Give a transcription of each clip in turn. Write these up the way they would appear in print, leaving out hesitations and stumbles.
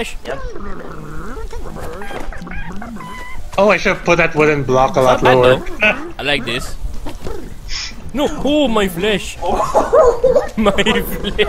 Yep. Oh, I should have put that wooden block a lot lower. I like this. No, oh my flesh! My flesh!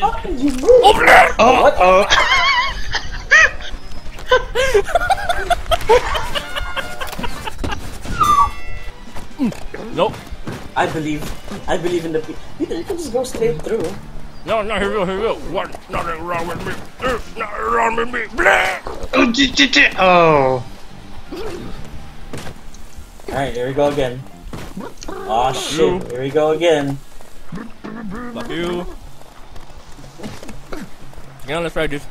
Oh, flesh! Oh, oh! No. I believe in the people. You can just go straight through. No, no, here we go. What? Nothing wrong with me. There's nothing wrong with me. Blah! Oh. Alright, here we go again. Aw, oh, shoot. Here we go again. Fuck you. You know, let's try this.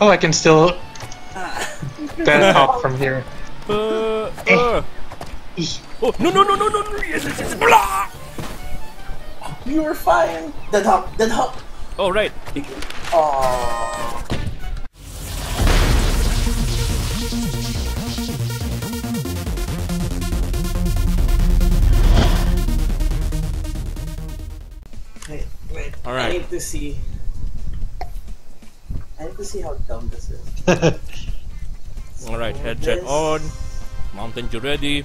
Oh, I can still... dead hop from here. Oh, no. Yes. Blah! You were fine! Dead hop! Oh, right. Aww. Wait. All right. I need to see how dumb this is. So alright, headset on. Mountain Dew ready.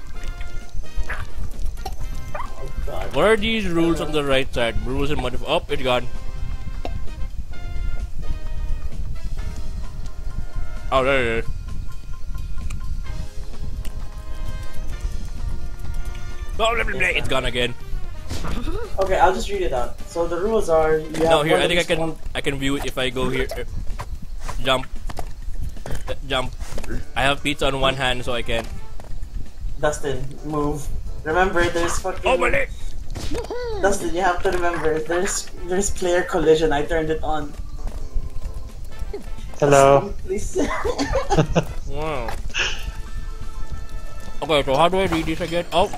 God. What are these rules on the right side? Rules and modify. Oh, it's gone. Oh, there it is. Oh, it's gone again. Okay, I'll just read it out. So the rules are. You have no, here I think I can view it if I go here. Jump. I have pizza on one hand, so I can. Dustin, move. Remember, there's fucking. Oh my leg! Dustin, you have to remember, there's player collision. I turned it on. Hello. Dustin, please. Wow. Okay, so how do I read this again? Oh.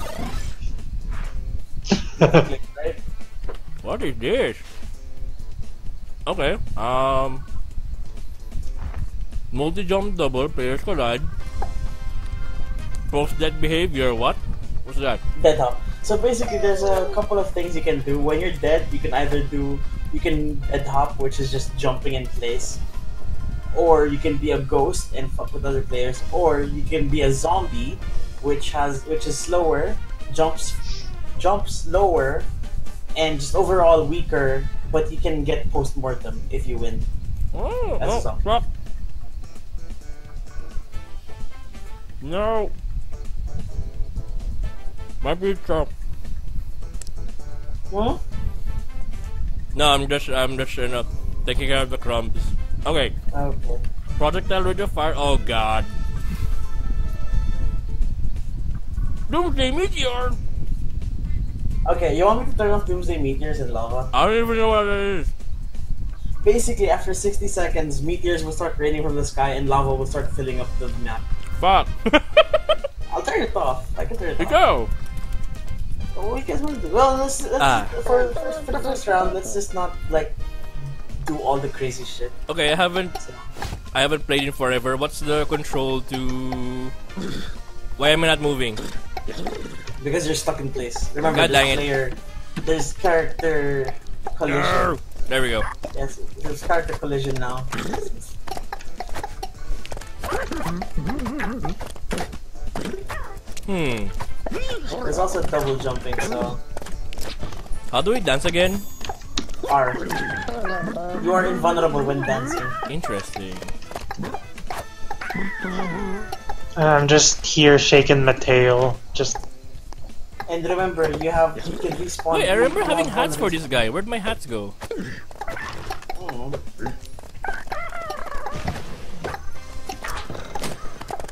Click, right? What is this? Okay. Multi-jump double, players collide. Post that behavior. What? What's that? Dead hop. So basically, there's a couple of things you can do. When you're dead, you can either you can dead hop, which is just jumping in place, or you can be a ghost and fuck with other players, or you can be a zombie, which is slower, jumps lower, and just overall weaker. But you can get post mortem if you win. Oh, that's something. No. My pizza. What? No, I'm just you know, taking care of the crumbs. Okay. Okay. Projectile rate of fire. Oh god. Doomsday meteor. Okay, you want me to turn off doomsday meteors and lava? I don't even know what it is. Basically, after 60 seconds, meteors will start raining from the sky and lava will start filling up the map. Fuck. I'll turn it off. I can turn it off. Here we go. Well, for the first round, let's just not like do all the crazy shit. Okay, I haven't played in forever. What's the control to? Why am I not moving? Because you're stuck in place. Remember, there's character collision. There we go. Yes, there's character collision now. There's also double jumping, so... How do we dance again? R. You are invulnerable when dancing. Interesting. I'm just here shaking my tail. Just... And remember, you can respawn... Wait, I remember having hats for this guy. Where'd my hats go? Oh.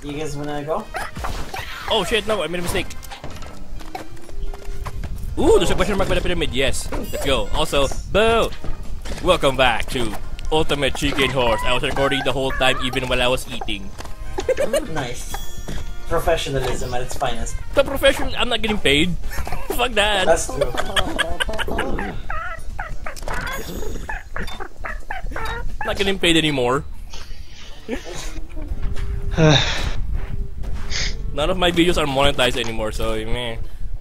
You guys wanna go? Oh shit, no, I made a mistake. Ooh, there's a question mark by the pyramid, yes. Let's go. Also, boo! Welcome back to Ultimate Chicken Horse. I was recording the whole time, even while I was eating. Nice. Professionalism at its finest. The profession, I'm not getting paid. Fuck that. That's true. Not getting paid anymore. None of my videos are monetized anymore, so meh.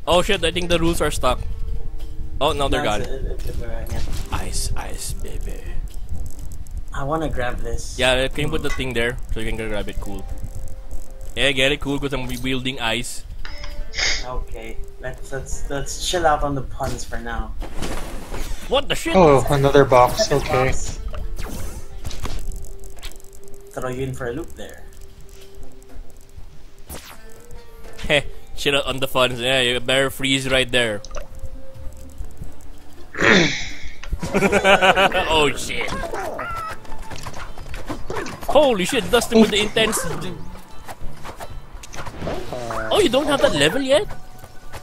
Oh shit, I think the rules are stuck. Oh, no, they're gone. Ice, baby. I wanna grab this. Yeah, can you put the thing there so you can grab it? Cool. Yeah, get it? Cool, because I'm wielding ice. Okay, let's chill out on the puns for now. What the shit? Oh, another box. Okay. Box. Throw you in for a loop there. Heh, chill out on the funds. Yeah, you better freeze right there. Oh shit! Holy shit, Dustin with the intense. Oh, you don't have that level yet?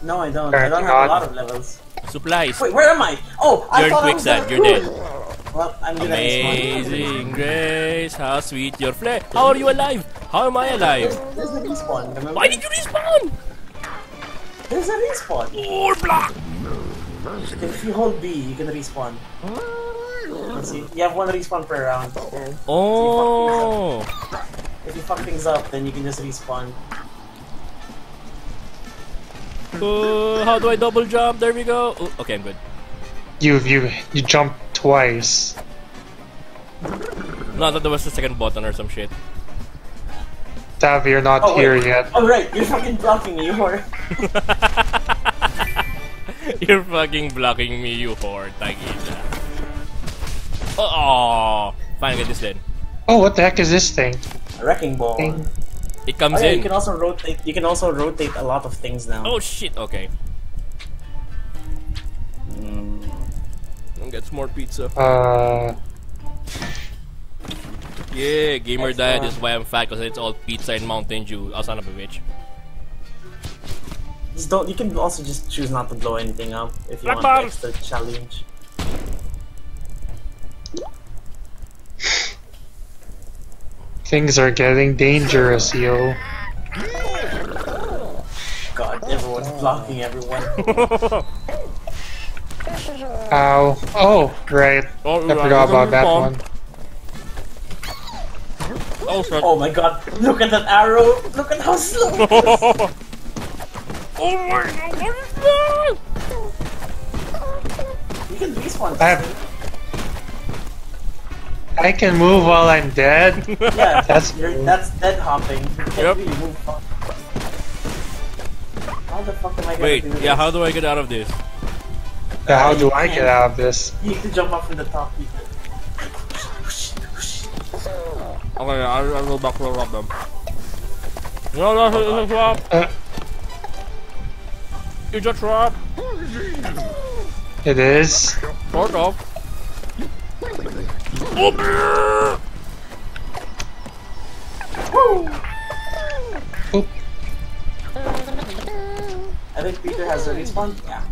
No, I don't. I don't have a lot of levels. Supplies. Wait, where am I? Oh, I thought I was dead. You're dead. Well, I'm good. Amazing Grace, how sweet your flair. How are you alive? How am I alive? There's a respawn. Remember? Why did you respawn? There's a respawn. Oh, block. If you hold B, you can respawn. Let's see, you have one respawn per round. Oh! If you fuck things up, then you can just respawn. How do I double jump? There we go. Ooh, okay, I'm good. You jumped twice. No, I thought there was a second button or some shit. Tav, you're not here yet. Oh right, you're fucking blocking me, you whore. You're fucking blocking me, you whore. Oh, fine, get this then. Oh, what the heck is this thing? A wrecking ball. Thing. It comes in. You can also rotate. You can also rotate a lot of things now. Oh shit! Okay. I'll get some more pizza. Yeah, gamer diet is why I'm fat, because it's all pizza and Mountain Dew. I'll son of a bitch. Just don't. You can also just choose not to blow anything up if you want an extra challenge. Things are getting dangerous, yo. God, everyone's blocking everyone. Ow. Oh, right. I forgot about that one. Oh, oh my god, look at that arrow! Look at how slow it is! Oh my god, what is that? You can respawn. I can move while I'm dead. Yeah, that's dead hopping. Yep. Really move. How the fuck am I gonna do this? Wait, yeah, how do I get out of this? Yeah, how do I get out of this? You need to jump up from the top. Okay, I'll go back to rob them. No, rob. You just rob. It is. Sort of. Oh, oh. I think Peter has a respawn. Yeah.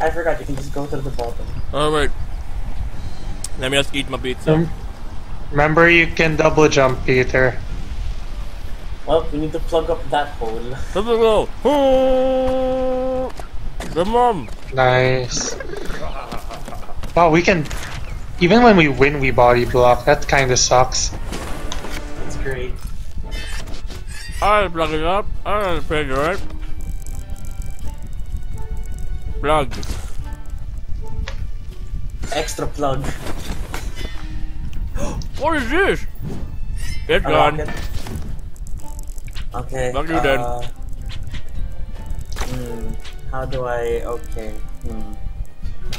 I forgot you can just go to the bottom. Alright. Let me just eat my pizza. Remember, you can double jump, Peter. Well, we need to plug up that hole. Double go! Oh. The mom! Nice. Wow, we can. Even when we win, we body block. That kinda sucks. That's great. I'll block it up. I'll play it right. Plug. Extra plug. What is this? Get gone. Okay. Block you then. How do I? Okay.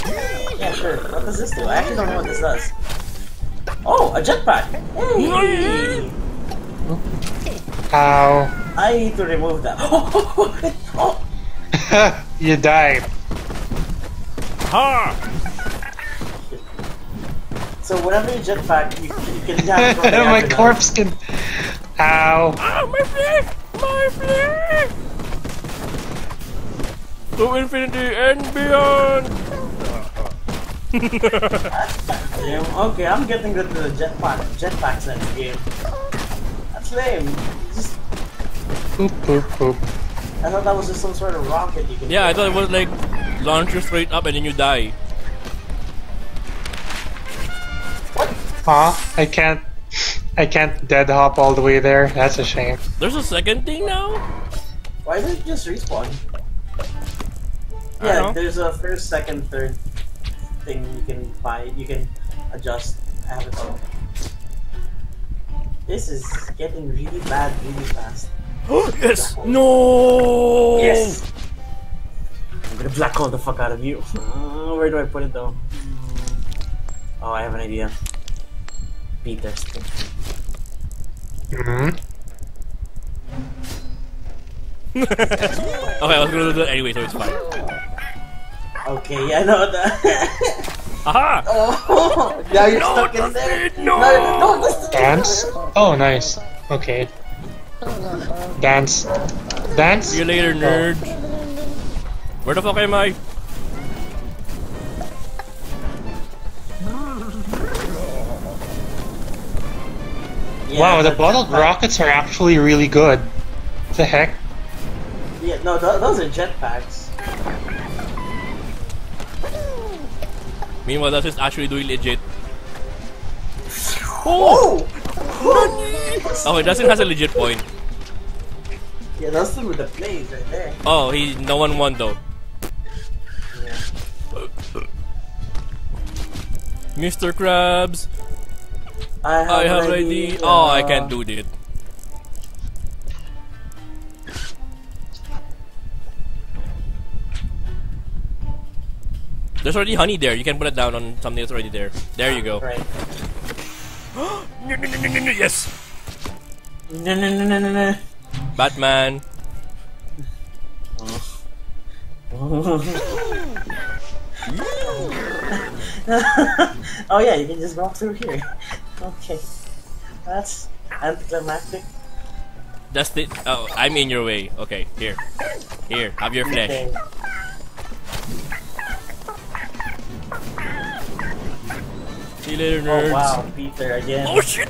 Yeah, sure. What does this do? I actually don't know what this does. Oh, a jetpack! Hey! Ow. I need to remove that. Oh! You died. Ha! So whatever you jetpack, you can have it. My corpse can. Ow! Ow, my flare! My flare! To infinity and beyond! Okay, I'm getting rid of the jetpacks in the game. That's lame. Just... Boop, boop, boop. I thought that was just some sort of rocket you could I thought it was like launch you straight up and then you die. What? Huh? I can't dead hop all the way there. That's a shame. There's a second thing now? Why did it just respawn? Yeah, there's a first, second, third. thing you can buy, you can adjust habits on. This is getting really bad really fast. Yes! No! Yes! I'm gonna black hole the fuck out of you. Where do I put it though? Oh, I have an idea. Beat this thing. Mm-hmm. Okay, I was gonna do it anyway, so it's fine. Okay, yeah, no, that. Aha! Oh, now you're stuck in there. No! No, dance? Oh, nice. Okay. Dance. Dance? See you later, nerd. Where the fuck am I? Yeah, wow, the bottled rockets are actually really good. What the heck? Yeah, no, those are jetpacks. Meanwhile, that's just actually doing legit. Oh! Oh, it doesn't has a legit point. Yeah, that's with the plays right there. Oh, he no one won though. Yeah. Mr. Krabs, I have an idea. Oh, I can't do that. There's already honey there. You can put it down on something that's already there. There you go. Right. Yes. No. Batman. Oh yeah, you can just walk through here. Okay. That's anticlimactic. That's it. Oh, I'm in your way. Okay, here. Here, have your flesh. Okay. See you later, nerds. Oh wow, Peter again. Oh shit!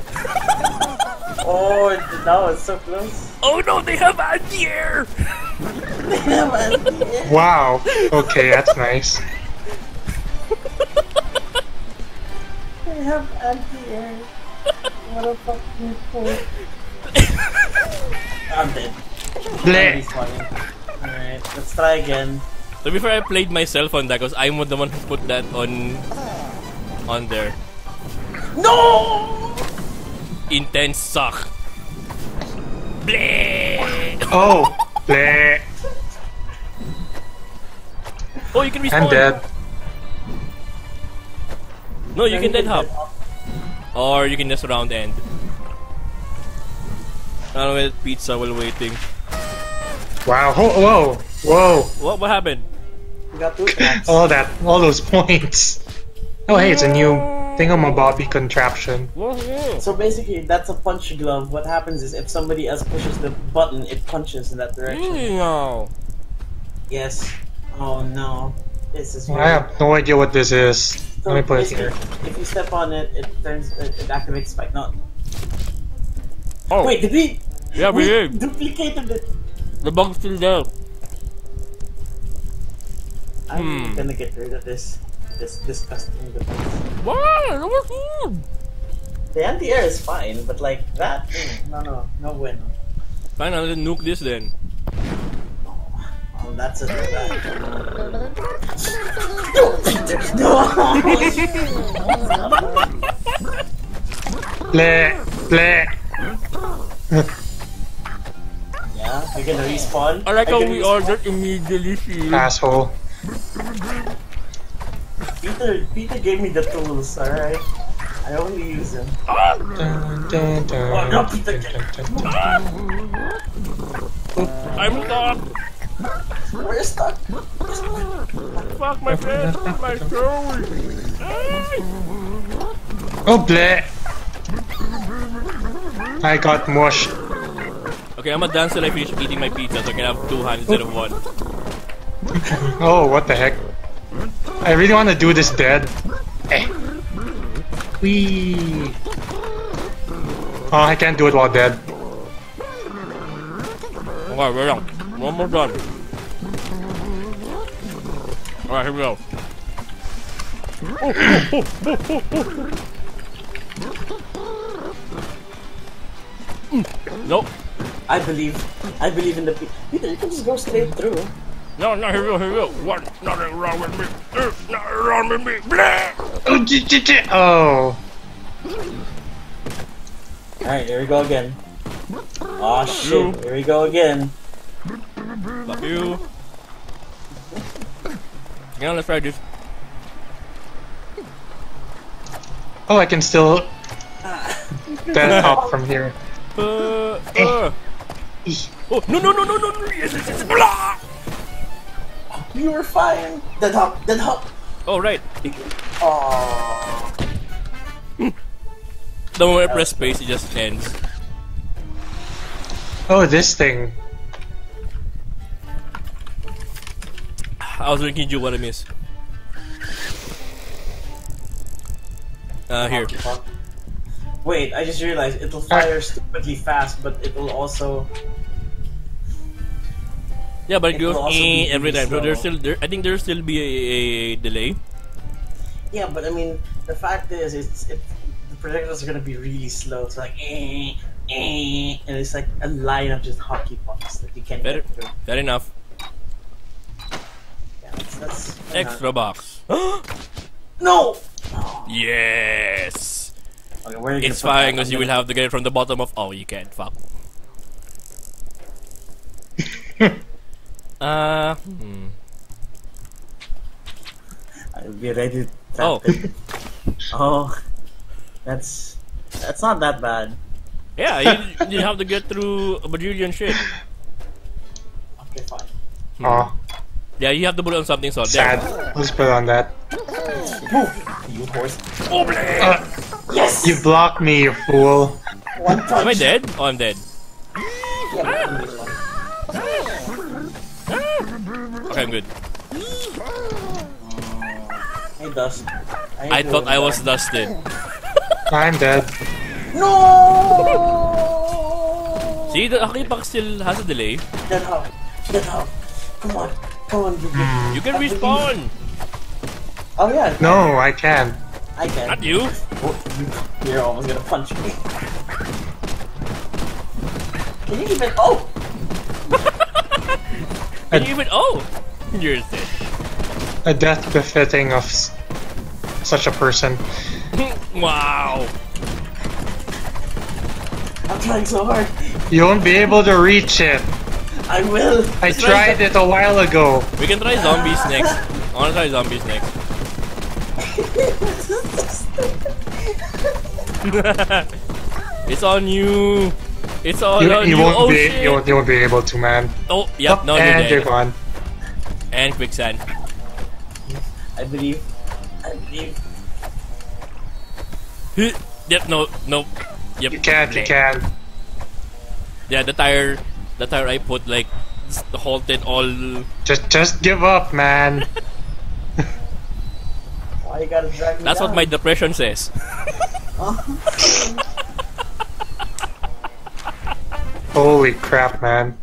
Oh, that was so close. Oh no, they have anti-air! They have anti-air. Wow. Okay, that's nice. They have anti-air. What a fucking fool. I'm dead. Alright, let's try again. So before I played myself on that, because I'm the one who put that on there. No! Intense suck. Bleh! Oh! Bleh! Oh, you can respawn. I'm dead. No, you can dead hop. Or you can just round end. I don't know, pizza while waiting. Wow, whoa! Whoa! What happened? We got two cats. All those points. Oh hey, it's a new thingamabobby contraption. So basically, that's a punch glove. What happens is if somebody else pushes the button, it punches in that direction. No. Yes. Oh no. This is. Weird. I have no idea what this is. So let me put it here. If you step on it, it activates spike. No. Oh. Wait, did we? Yeah, we did. Duplicated it. The bug's still there. I'm gonna get rid of this. This disgusting. Why? That was good. The anti-air is fine, but like that, no bueno. Fine, I'll nuke this then. Oh, that's a bad. No. Play. Yeah, we're gonna respawn. I like how we ordered immediately. Asshole. Peter gave me the tools, alright? I only use them. No, Peter! I'm stuck! We're stuck! Fuck my friend! My soul! Oh, bleh! I got mushed. Okay, I'm a dancer till I finish eating my pizza, so I can have two hands instead of one. Oh, what the heck? I really want to do this dead. Wee. Oh, I can't do it while dead. Alright, we're down. One more time. Alright, here we go. Nope. I believe in the Peter, you can just go straight through. No, here we go. What's nothing wrong with me? There's nothing wrong farming me. Oh. Alright, here we go again. Aw, shit, here we go again. Love you. Get on the frag, dude. Oh, I can still... That hop from here. Oh, no. Yes. You were fine. That hop. Oh, right. Oh. The moment I press space, it just ends. Oh, this thing. I was making you what I miss. Here. Wait, I just realized it'll fire stupidly fast, but it will also. Yeah, but it goes every time. So there's still, I think there'll still be a delay. Yeah, but I mean, the fact is, the projectiles are gonna be really slow. It's like and it's like a line of just hockey pucks that you can't get through. Fair enough. That's extra box. No. Yes. Okay, where are you? It's fine because you will have to get it from the bottom of. Oh, you can't. Fuck. I'll be ready to tap it. Oh. That's not that bad. Yeah, you have to get through a bajillion shit. Okay, fine. Yeah, you have to put it on something, so sad. There. Let's put it on that. Move! You horse. Oh, yes! You blocked me, you fool. One punch. Am I dead? Oh, I'm dead. Yeah, okay, I'm good. Hey, Dust. I thought I was dusted. I'm dead. No! See, the hockey puck still has a delay. Dead hop. Come on, you can respawn! Oh yeah. No, I can. Not you! Oh, you're almost gonna punch me. Can you even- Oh! Can you even- Oh! You're dead. A death befitting of such a person. Wow! I'm trying so hard. You won't be able to reach it. I will. I tried it a while ago. We can try zombies next. I wanna try zombies next. It's on you. It's on you. You won't be able to, man. Oh, yep. No, you're gone. And quicksand. I believe. Yep. No. Yep. You can. Yeah, the tire I put like halted all. Just give up, man. Why you gotta drag me? That's down? What my depression says. Holy crap, man!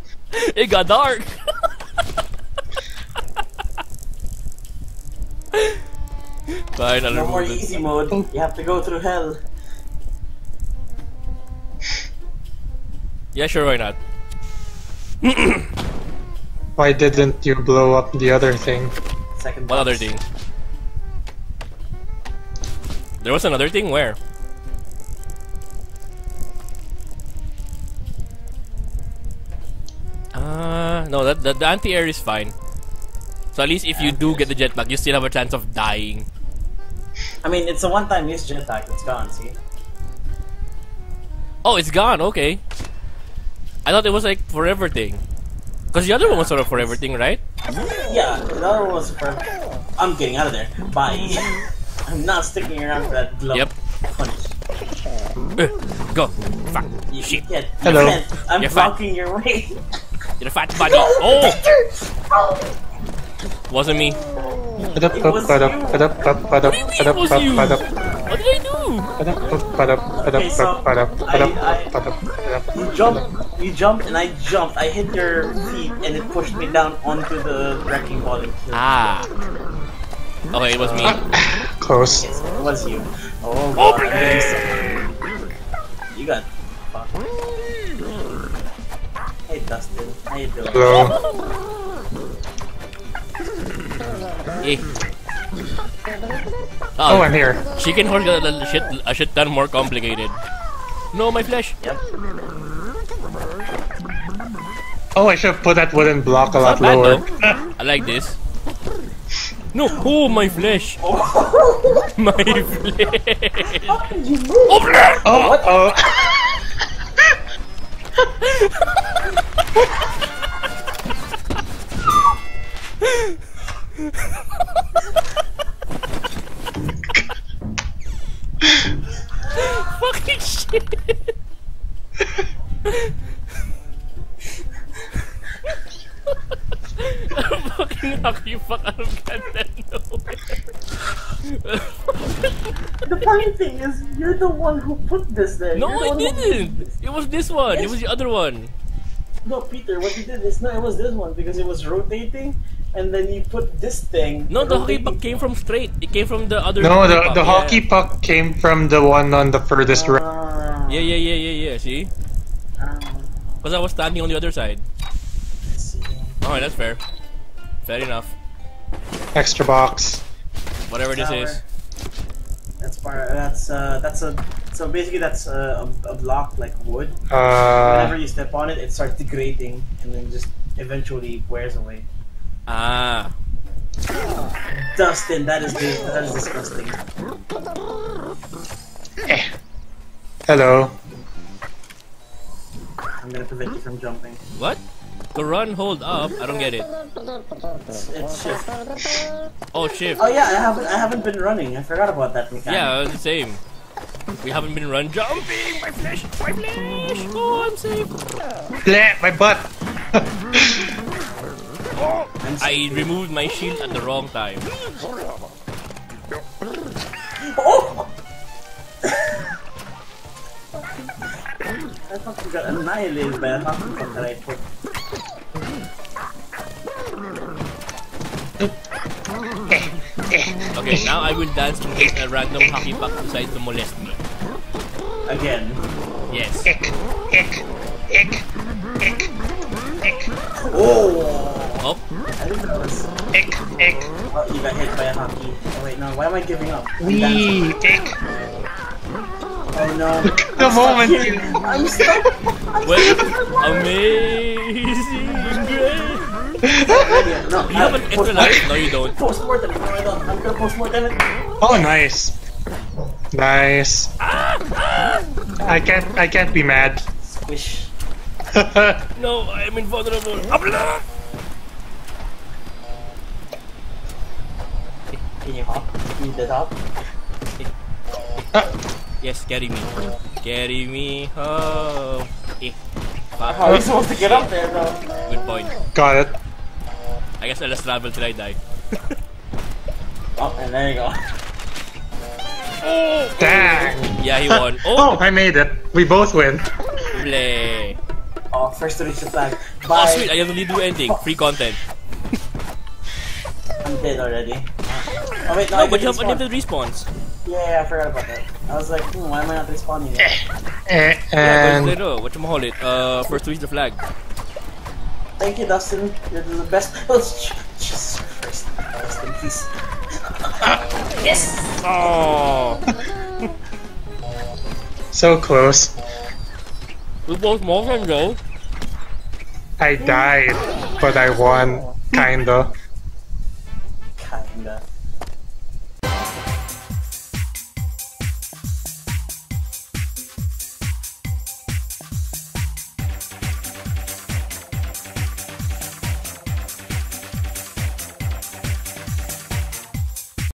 It got dark. Fine, no more easy mode. You have to go through hell. Yeah, sure, why not? Why didn't you blow up the other thing? Second box. What other thing? There was another thing? Where? No, the anti-air is fine. So at least if you do get the jetpack, you still have a chance of dying. I mean, it's a one-time use jetpack. It's gone, see? Oh, it's gone, okay. I thought it was like forever thing. Cause the other one was sort of forever thing, right? Yeah, the other one was forever. I'm getting out of there. Bye. I'm not sticking around for that glove punch. Go. Fuck. You shit. Hello. I'm blocking your way. You're a fat buddy. Oh! Wasn't me. It was you. What did I do? Okay, so you jumped and I jumped. I hit your feet and it pushed me down onto the wrecking ball and killed me. Okay, it was me. Close. Yes, it was you. Oh god. You got fucked. Hey Dustin, how you doing? Hello. Hey. Oh, I'm here. Chicken horse got a shit ton more complicated. No, my flesh. Yep. Oh, I should have put that wooden block a lot lower. Bad, I like this. No, oh my flesh! My flesh! Oh, flesh! Oh, what? Oh. Fucking shit! Fuck you, fuck, I don't get that nowhere. The funny thing is, you're the one who put this there. No, I didn't! It was this one, yes. It was the other one. No, Peter, what you did is, no, it was this one because it was rotating and then you put this thing. No, the hockey puck came from straight, it came from the other. No, the hockey puck came from the one on the furthest right. Yeah, see? Because I was standing on the other side. Alright, that's fair. Fair enough. Extra box. Whatever this is. That's fire. That's a. So basically, that's a block like wood. Whenever you step on it, it starts degrading and then just eventually wears away. Ah. Dustin, that is disgusting. Hello. I'm gonna prevent you from jumping. What? To run, hold up. I don't get it. It's shift. Oh, shift. Oh yeah, I haven't been running. I forgot about that mechanic. Yeah, the same. We haven't been run jumping. My flesh, my flesh. Oh, I'm safe. Bleh, my butt. Oh, I removed my shield at the wrong time. Oh! I fucking got annihilated by a fucking fuck that I put. Okay, now I will dance to a random hockey puck decides to molest me. Again. Yes. Oh! I think that was... Oh, you got hit by a hockey. Oh wait, no, why am I giving up? Wee! Oh no. Look at the moment! I'm stuck! Amazing! No, you have an extra life? No, you don't. Post-mortem! No, I don't. I'm gonna post-mortem it. Oh, nice. Nice. I can't be mad. Squish. No, I'm invulnerable. Can you hop? Can you dead hop? Yes, carry me. Carry me home. How are you supposed to get up there though? Good point. Got it. I guess I'll just travel till I die. Oh, and there you go. Oh! Dang! Yeah, he won. Oh! Oh, I made it. We both win. Bleh. Oh, first to reach the flag. Bye. Oh, sweet. I don't need to do anything. Free content. I'm dead already. Oh, wait, no, but you have unlimited respawns. Yeah, I forgot about that. I was like, why am I not respawning yet? And... Yeah, whatchamacallit, first to reach the flag. Thank you, Dustin. You're the best. Jesus Christ. Dustin, please. Yes! Oh. So close. We both more than though. I died, but I won. Kinda.